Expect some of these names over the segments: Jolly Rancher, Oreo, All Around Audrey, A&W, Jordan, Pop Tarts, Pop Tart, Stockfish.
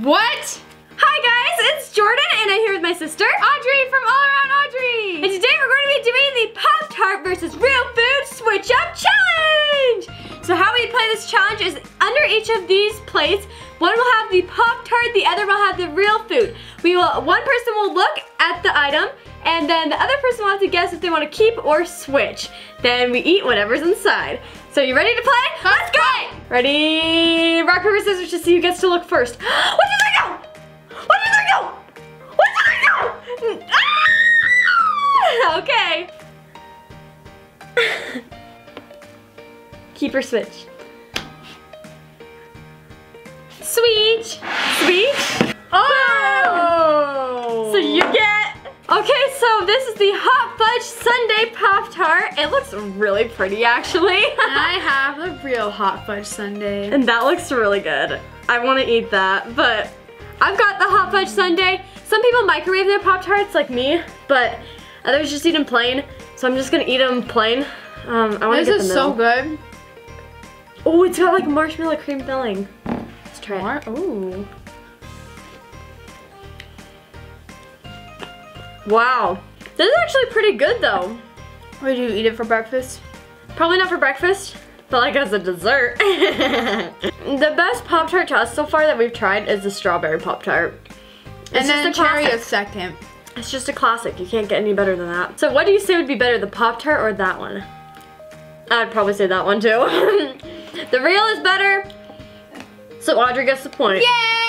What? Hi guys, it's Jordan and I'm here with my sister Audrey from All Around Audrey. And today we're going to be doing the Pop Tart versus Real Food Switch Up Challenge. So how we play this challenge is under each of these plates, one will have the Pop Tart, the other will have the real food. One person will look at the item and then the other person will have to guess if they want to keep or switch. Then we eat whatever's inside. So you ready to play? Let's go! Ready? Rock, paper, scissors to see who gets to look first. What did I go? What did I go? What did I go? Ah! Okay. Keep or switch. Switch. Switch. Oh! So you get. Okay, so this is the hot fudge sundae Pop Tart. It looks really pretty, actually. I have a real hot fudge sundae. And that looks really good. I want to eat that, but I've got the hot fudge sundae. Some people microwave their Pop Tarts, like me, but others just eat them plain. So I'm just gonna eat them plain. I want to get the middle. This is so good. Oh, it's got like marshmallow cream filling. Let's try it. Ooh. Wow, this is actually pretty good though. Would you eat it for breakfast? Probably not for breakfast, but like as a dessert. The best Pop-Tart to us so far that we've tried is the strawberry Pop-Tart. And then cherry is second. It's just a classic, you can't get any better than that. So what do you say would be better, the Pop-Tart or that one? I'd probably say that one too. The real is better, so Audrey gets the point. Yay!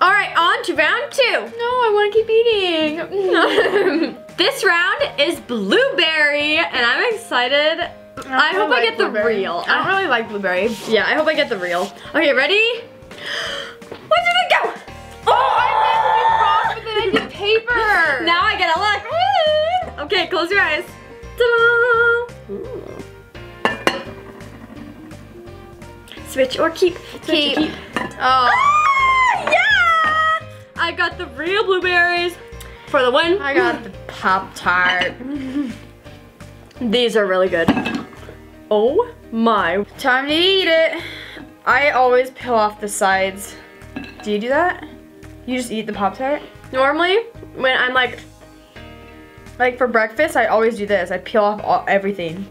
All right, on to round two. No, I want to keep eating. This round is blueberry, and I'm excited. I hope I get the real. I don't really like blueberry. Yeah, I hope I get the real. Okay, ready? Where did it go? Oh, I went wrong, but then I did paper. Now I gotta look. Okay, close your eyes. Ta-da! Switch or keep. Switch or keep. Oh. I got the real blueberries for the win. I got the Pop Tart. These are really good. Oh my. Time to eat it. I always peel off the sides. Do you do that? You just eat the Pop Tart? Normally, when I'm like for breakfast, I always do this. I peel off everything.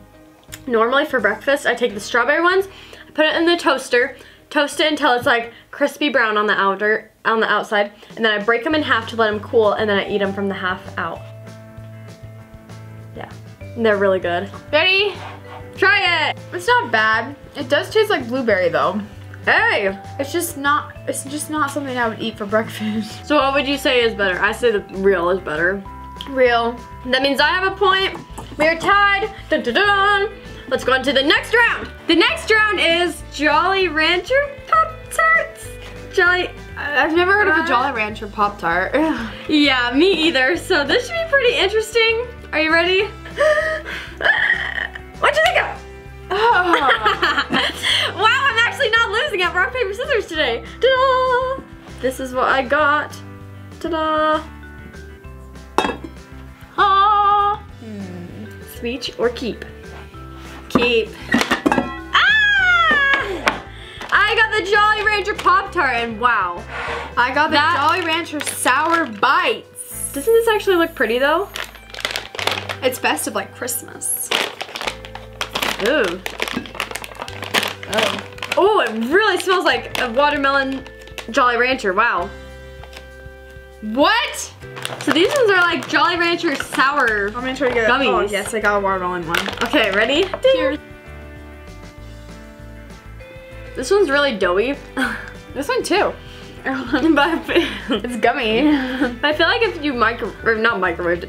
Normally for breakfast, I take the strawberry ones, put it in the toaster, toast it until it's like crispy brown on the outside, and then I break them in half to let them cool, and then I eat them from the half out. Yeah, they're really good. Ready? Try it. It's not bad. It does taste like blueberry though. Hey, it's just not something I would eat for breakfast. So what would you say is better? I say the real is better. Real. That means I have a point. We are tied. Dun, dun, dun. Let's go on to the next round. The next round is Jolly Rancher Pop Tarts. I've never heard of a Jolly Rancher Pop Tart. Yeah, me either. So this should be pretty interesting. Are you ready? What do they go? Oh. Wow, I'm actually not losing at rock paper scissors today. Ta-da! This is what I got. Ta-da! Ah! Switch or keep. Keep. I got the Jolly Rancher Pop-Tart, and wow. I got the Jolly Rancher Sour Bites. Doesn't this actually look pretty, though? It's festive like Christmas. Ooh. Oh. Oh, it really smells like a watermelon Jolly Rancher, wow. What? So these ones are like Jolly Rancher Sour I'm gonna try to get gummies. Oh, yes, I got a watermelon one. Okay, ready? Cheers. This one's really doughy. This one too. But it's gummy. I feel like if you microwaved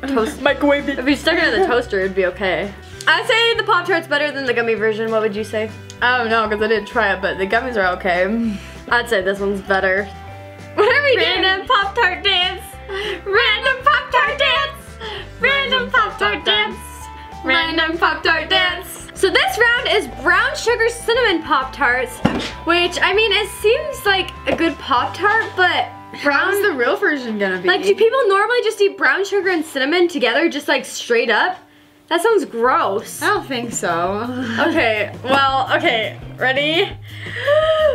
it. If you stuck it in the toaster, it'd be okay. I say the Pop-Tart's better than the gummy version. What would you say? I don't know, because I didn't try it, but the gummies are okay. I'd say this one's better. What are we doing? Random Pop-Tart dance. Random Pop-Tart dance. Random Pop-Tart dance. Random Pop-Tart dance. So this round is brown sugar cinnamon Pop-Tarts, which, I mean, it seems like a good Pop-Tart, but how's the real version gonna be? Like, do people normally just eat brown sugar and cinnamon together, just like straight up? That sounds gross. I don't think so. Okay, well, okay, ready? Where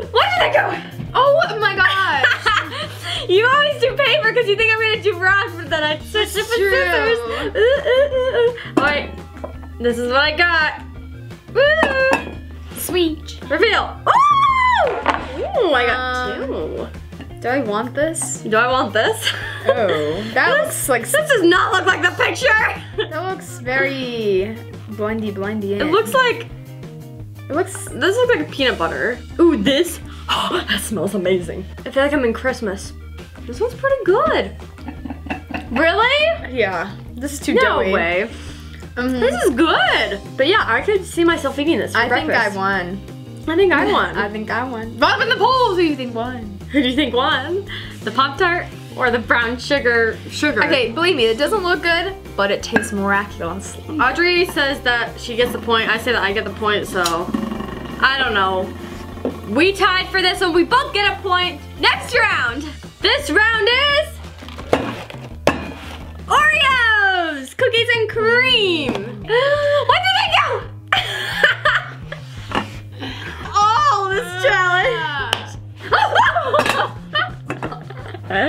did that go? Oh my gosh. You always do paper because you think I'm gonna do rock, but then I switch it for scissors. All right, this is what I got. Woo! Sweet. Reveal. Oh, I got two. Do I want this? Do I want this? Oh, that looks like... This does not look like the picture! That looks very blendy in. It looks like... It looks... This looks like peanut butter. Ooh, this? Oh, that smells amazing. I feel like I'm in Christmas. This one's pretty good. Really? Yeah. This is too doughy. No way. Mm-hmm. This is good. But yeah, I could see myself eating this for breakfast. I think I won. I think I won. I think I won. Bob in the polls, who do you think won? Who do you think won? The Pop Tart or the brown sugar? Okay, believe me, it doesn't look good, but it tastes miraculous. Audrey says that she gets the point. I say that I get the point, so I don't know. We tied for this one. We both get a point. Next round. This round is Oreos, cookies and cream. What did I go? Oh, this challenge. I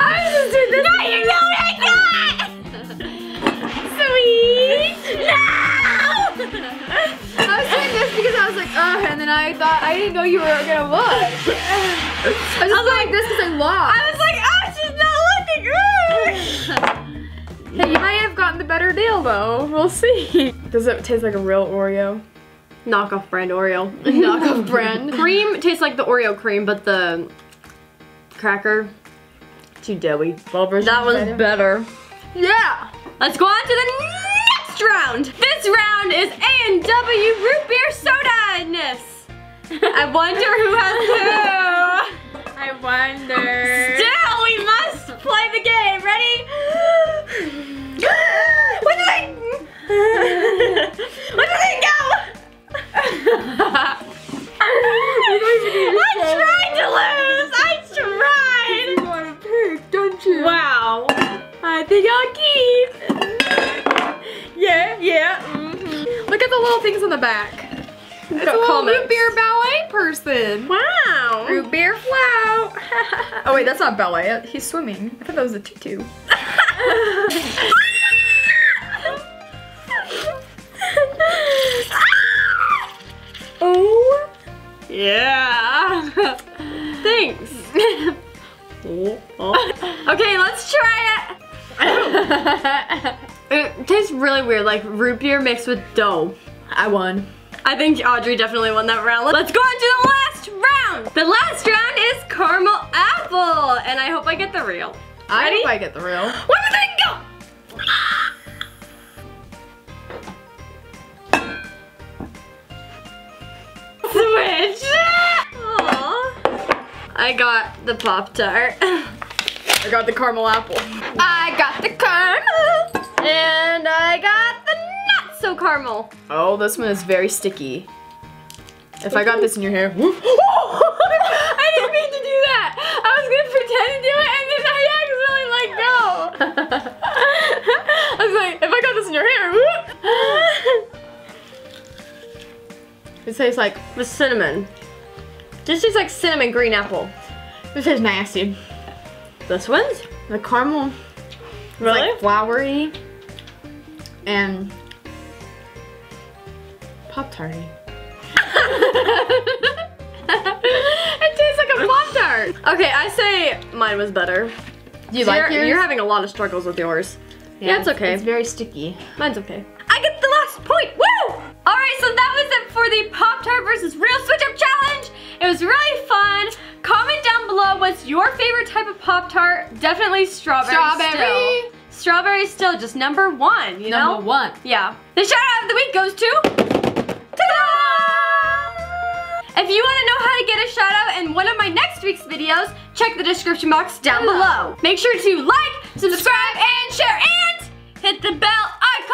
was just doing this. No, you know what I got. Sweet. No. I was doing this because I was like, oh, and then I thought I didn't know you were gonna look. I was just like this because I lost. I was like, oh, she's not. Hey, you might have gotten the better deal though. We'll see. Does it taste like a real Oreo? Knockoff brand Oreo. Knockoff brand. Cream tastes like the Oreo cream, but the cracker, too doughy. Well, that was better. Yeah. Let's go on to the next round. This round is A&W root beer soda-ness. I wonder who has who. I wonder. Still, we must play the game. Ready? What did I? What did I go? I tried to lose. I tried. You want to pick, don't you? Wow. I think I'll keep. Yeah, yeah. Mm-hmm. Look at the little things on the back. It's a little root beer ballet person. Wow. Root beer float. Oh wait, that's not ballet. He's swimming. I thought that was a tutu. Oh. Yeah. Thanks. Okay, let's try it. It tastes really weird, like root beer mixed with dough. I won. I think Audrey definitely won that round. Let's go on to the last round. The last round is caramel apple, and I hope I get the real. Ready? I hope I get the real. Where did it go? Switch. Aww. I got the Pop Tart. I got the caramel apple. I got the caramel, and I got the. So caramel. Oh, this one is very sticky. If I got this in your hair. I didn't mean to do that. I was gonna pretend to do it and then I accidentally let go. I was like, if I got this in your hair. It tastes like the cinnamon. This tastes like cinnamon green apple. This is nasty. This one's the caramel. Really? It's like flowery and Pop-Tart. It tastes like a Pop-Tart. Okay, I say mine was better. Do you like yours? You're having a lot of struggles with yours. Yeah, it's okay. It's very sticky. Mine's okay. I get the last point. Woo! All right, so that was it for the Pop-Tart versus Real Switch-Up Challenge. It was really fun. Comment down below what's your favorite type of Pop-Tart. Definitely strawberry. Strawberry. Still. Strawberry still, just number one, you know? Number one. Yeah. The shout out of the week goes to... Ta-da! If you want to know how to get a shout out in one of my next week's videos, check the description box down below. Make sure to like, subscribe, and share, and hit the bell icon.